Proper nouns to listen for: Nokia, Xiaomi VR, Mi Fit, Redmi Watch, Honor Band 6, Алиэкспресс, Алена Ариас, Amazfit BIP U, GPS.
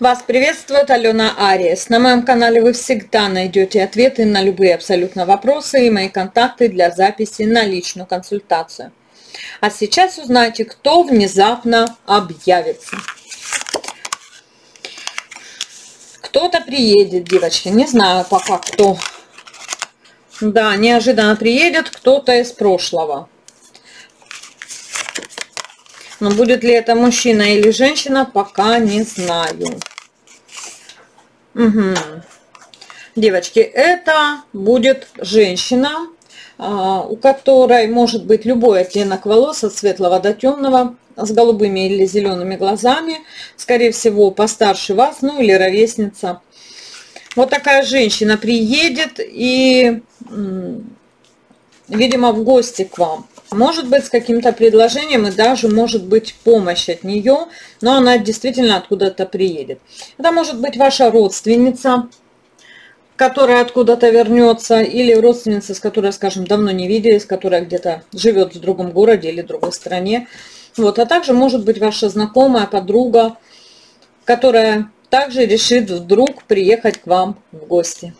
Вас приветствует Алена Ариас. На моем канале вы всегда найдете ответы на любые абсолютно вопросы и мои контакты для записи на личную консультацию. А сейчас узнайте, кто внезапно объявится. Кто-то приедет, девочки, не знаю пока кто. Да, неожиданно приедет кто-то из прошлого. Но будет ли это мужчина или женщина, пока не знаю. Угу. Девочки, это будет женщина, у которой может быть любой оттенок волос, от светлого до темного, с голубыми или зелеными глазами. Скорее всего, постарше вас, ну или ровесница. Вот такая женщина приедет и, видимо, в гости к вам. Может быть, с каким-то предложением и даже может быть помощь от нее, но она действительно откуда-то приедет. Это может быть ваша родственница, которая откуда-то вернется, или родственница, с которой, скажем, давно не виделись, которая где-то живет в другом городе или в другой стране. Вот. А также может быть ваша знакомая, подруга, которая также решит вдруг приехать к вам в гости.